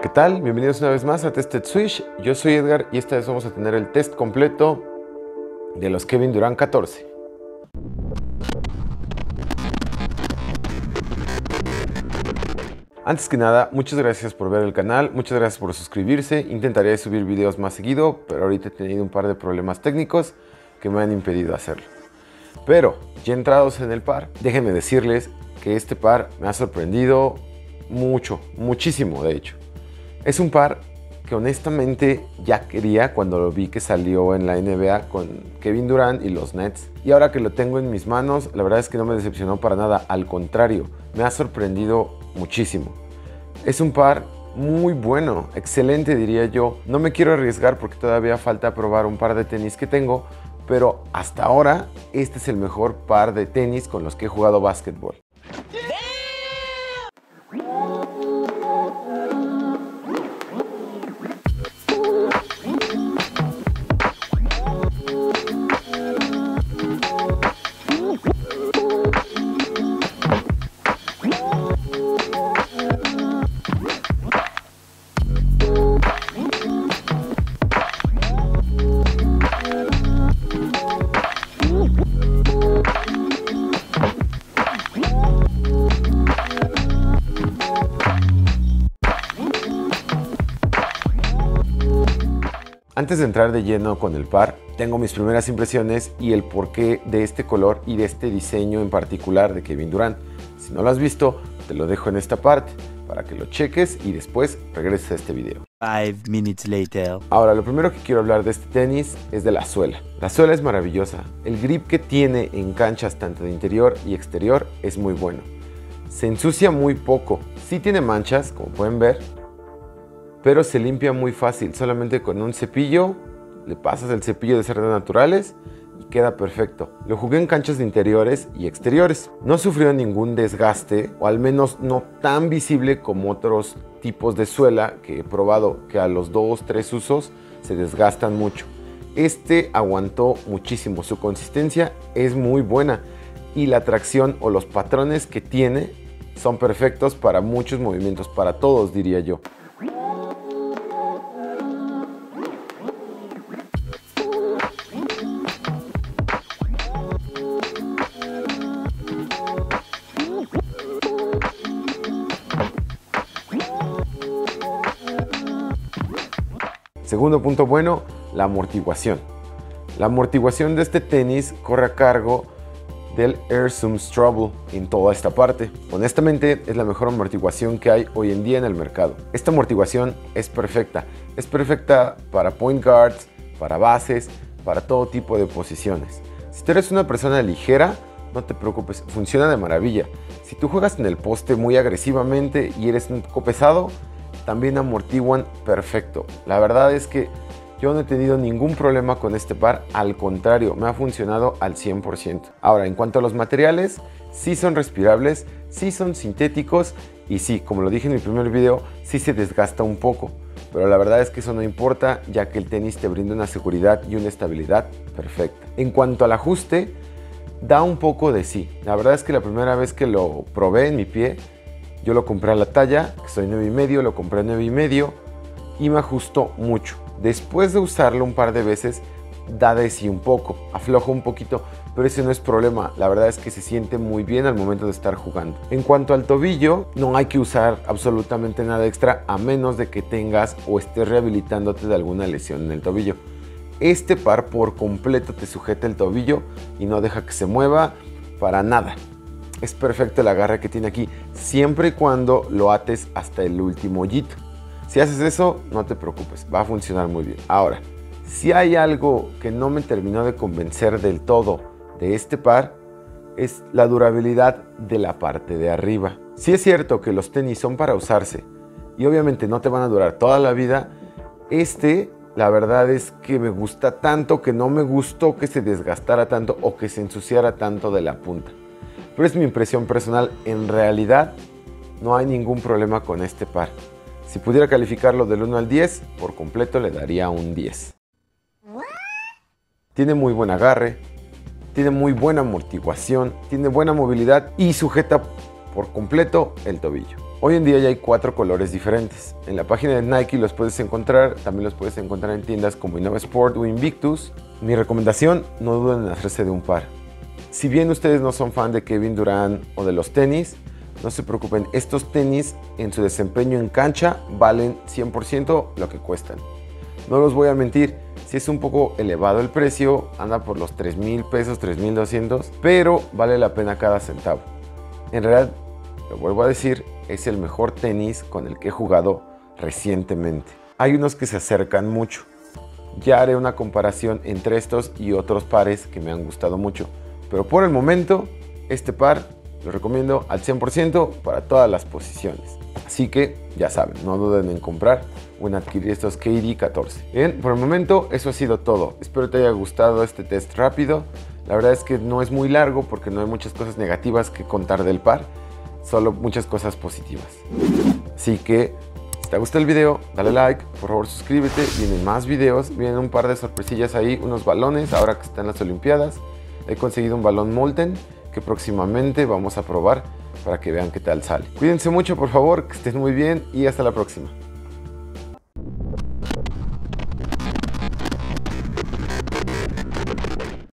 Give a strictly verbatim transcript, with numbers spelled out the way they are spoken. ¿Qué tal? Bienvenidos una vez más a Tested Switch. Yo soy Edgar y esta vez vamos a tener el test completo de los Kevin Durant catorce. Antes que nada, muchas gracias por ver el canal, muchas gracias por suscribirse. Intentaré subir videos más seguido, pero ahorita he tenido un par de problemas técnicos que me han impedido hacerlo. Pero, ya entrados en el par, déjenme decirles que este par me ha sorprendido mucho, muchísimo de hecho. Es un par que honestamente ya quería cuando lo vi que salió en la N B A con Kevin Durant y los Nets. Y ahora que lo tengo en mis manos, la verdad es que no me decepcionó para nada. Al contrario, me ha sorprendido muchísimo. Es un par muy bueno, excelente diría yo. No me quiero arriesgar porque todavía falta probar un par de tenis que tengo, pero hasta ahora este es el mejor par de tenis con los que he jugado básquetbol. Antes de entrar de lleno con el par, tengo mis primeras impresiones y el porqué de este color y de este diseño en particular de Kevin Durant. Si no lo has visto, te lo dejo en esta parte para que lo cheques y después regreses a este video. five minutes later. Ahora, lo primero que quiero hablar de este tenis es de la suela. La suela es maravillosa. El grip que tiene en canchas tanto de interior y exterior es muy bueno. Se ensucia muy poco. Sí tiene manchas, como pueden ver, pero se limpia muy fácil, solamente con un cepillo, le pasas el cepillo de cerdas naturales y queda perfecto. Lo jugué en canchas de interiores y exteriores. No sufrió ningún desgaste, o al menos no tan visible como otros tipos de suela que he probado, que a los dos, tres usos se desgastan mucho. Este aguantó muchísimo, su consistencia es muy buena y la tracción o los patrones que tiene son perfectos para muchos movimientos, para todos diría yo. Segundo punto bueno, la amortiguación. La amortiguación de este tenis corre a cargo del Air Zoom Strobel en toda esta parte. Honestamente, es la mejor amortiguación que hay hoy en día en el mercado. Esta amortiguación es perfecta. Es perfecta para point guards, para bases, para todo tipo de posiciones. Si tú eres una persona ligera, no te preocupes, funciona de maravilla. Si tú juegas en el poste muy agresivamente y eres un poco pesado, también amortiguan perfecto. La verdad es que yo no he tenido ningún problema con este par, al contrario, me ha funcionado al cien por ciento. Ahora, en cuanto a los materiales, sí son respirables, sí son sintéticos y sí, como lo dije en mi primer video, sí se desgasta un poco. Pero la verdad es que eso no importa, ya que el tenis te brinda una seguridad y una estabilidad perfecta. En cuanto al ajuste, da un poco de sí. La verdad es que la primera vez que lo probé en mi pie, yo lo compré a la talla, que soy nueve y medio, lo compré a nueve y medio y me ajustó mucho. Después de usarlo un par de veces, da de sí un poco, afloja un poquito, pero ese no es problema. La verdad es que se siente muy bien al momento de estar jugando. En cuanto al tobillo, no hay que usar absolutamente nada extra a menos de que tengas o estés rehabilitándote de alguna lesión en el tobillo. Este par por completo te sujeta el tobillo y no deja que se mueva para nada. Es perfecto el agarre que tiene aquí, siempre y cuando lo ates hasta el último hoyito. Si haces eso, no te preocupes, va a funcionar muy bien. Ahora, si hay algo que no me terminó de convencer del todo de este par, es la durabilidad de la parte de arriba. Si es cierto que los tenis son para usarse y obviamente no te van a durar toda la vida, este, la verdad es que me gusta tanto que no me gustó que se desgastara tanto o que se ensuciara tanto de la punta. Pero es mi impresión personal, en realidad no hay ningún problema con este par. Si pudiera calificarlo del uno al diez, por completo le daría un diez. Tiene muy buen agarre, tiene muy buena amortiguación, tiene buena movilidad y sujeta por completo el tobillo. Hoy en día ya hay cuatro colores diferentes. En la página de Nike los puedes encontrar, también los puedes encontrar en tiendas como Innov eight Sport o Invictus. Mi recomendación, no duden en hacerse de un par. Si bien ustedes no son fan de Kevin Durant o de los tenis, no se preocupen, estos tenis en su desempeño en cancha valen cien por ciento lo que cuestan. No los voy a mentir, si es un poco elevado el precio, anda por los tres mil pesos, tres mil doscientos, pero vale la pena cada centavo. En realidad, lo vuelvo a decir, es el mejor tenis con el que he jugado recientemente. Hay unos que se acercan mucho. Ya haré una comparación entre estos y otros pares que me han gustado mucho, pero por el momento, este par lo recomiendo al cien por ciento para todas las posiciones. Así que ya saben, no duden en comprar o en adquirir estos K D catorce. Bien, por el momento eso ha sido todo. Espero te haya gustado este test rápido. La verdad es que no es muy largo porque no hay muchas cosas negativas que contar del par, solo muchas cosas positivas. Así que si te gusta el video, dale like, por favor suscríbete. Vienen más videos, vienen un par de sorpresillas ahí, unos balones ahora que están las Olimpiadas. He conseguido un balón Molten que próximamente vamos a probar para que vean qué tal sale. Cuídense mucho, por favor, que estén muy bien y hasta la próxima.